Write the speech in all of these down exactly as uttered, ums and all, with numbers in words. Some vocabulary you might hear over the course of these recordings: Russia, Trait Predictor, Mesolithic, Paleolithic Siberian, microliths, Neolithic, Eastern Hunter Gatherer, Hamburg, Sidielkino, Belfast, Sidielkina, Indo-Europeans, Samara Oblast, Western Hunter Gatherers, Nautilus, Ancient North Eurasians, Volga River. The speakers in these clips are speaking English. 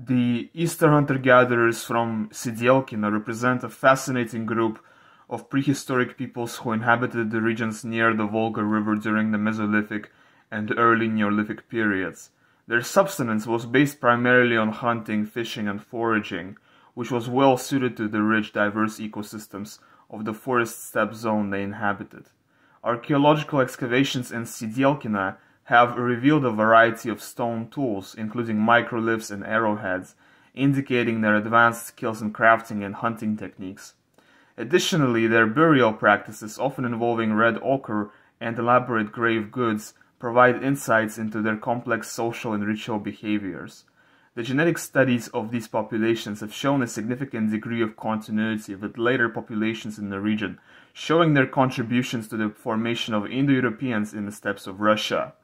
The Eastern hunter-gatherers from Sidielkina represent a fascinating group of prehistoric peoples who inhabited the regions near the Volga River during the Mesolithic and early Neolithic periods. Their subsistence was based primarily on hunting, fishing, and foraging, which was well suited to the rich, diverse ecosystems of the forest steppe zone they inhabited. Archaeological excavations in Sidielkina have revealed a variety of stone tools, including microliths and arrowheads, indicating their advanced skills in crafting and hunting techniques. Additionally, their burial practices, often involving red ochre and elaborate grave goods, provide insights into their complex social and ritual behaviors. The genetic studies of these populations have shown a significant degree of continuity with later populations in the region, showing their contributions to the formation of Indo-Europeans in the steppes of Russia.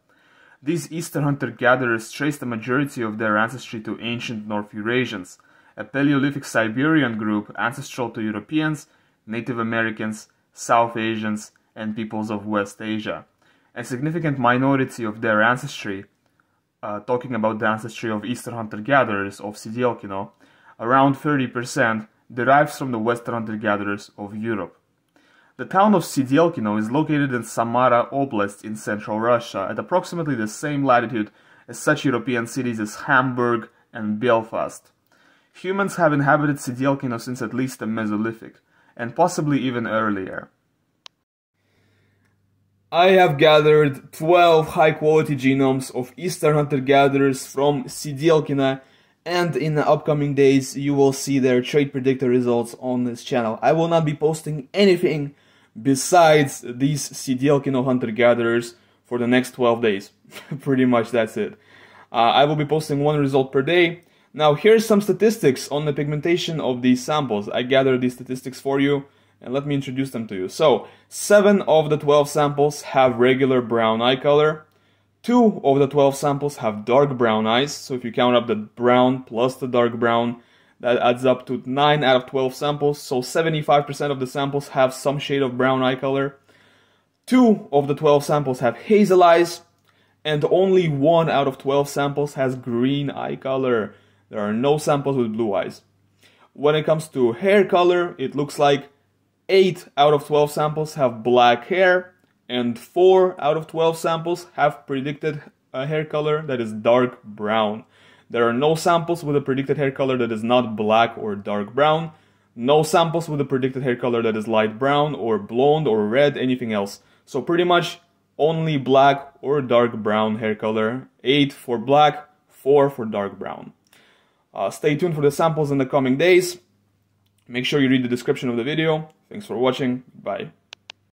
These Eastern hunter-gatherers traced the majority of their ancestry to ancient North Eurasians, a Paleolithic Siberian group ancestral to Europeans, Native Americans, South Asians, and peoples of West Asia. A significant minority of their ancestry, uh, talking about the ancestry of Eastern hunter-gatherers of Sidielkino, around thirty percent, derives from the Western hunter-gatherers of Europe. The town of Sidielkino is located in Samara Oblast in central Russia, at approximately the same latitude as such European cities as Hamburg and Belfast. Humans have inhabited Sidielkino since at least the Mesolithic, and possibly even earlier. I have gathered twelve high-quality genomes of Eastern hunter-gatherers from Sidielkina, and in the upcoming days you will see their trait predictor results on this channel. I will not be posting anything besides these Sidielkino hunter-gatherers for the next twelve days. Pretty much that's it. Uh, I will be posting one result per day. Now here's some statistics on the pigmentation of these samples. I gathered these statistics for you and let me introduce them to you. So, seven of the twelve samples have regular brown eye color. two of the twelve samples have dark brown eyes, so if you count up the brown plus the dark brown, that adds up to nine out of twelve samples, so seventy-five percent of the samples have some shade of brown eye color. two of the twelve samples have hazel eyes, and only one out of twelve samples has green eye color. There are no samples with blue eyes. When it comes to hair color, it looks like eight out of twelve samples have black hair, and four out of twelve samples have predicted a hair color that is dark brown. There are no samples with a predicted hair color that is not black or dark brown. No samples with a predicted hair color that is light brown or blonde or red, anything else. So pretty much only black or dark brown hair color. eight for black, four for dark brown. Uh, stay tuned for the samples in the coming days. Make sure you read the description of the video. Thanks for watching. Bye.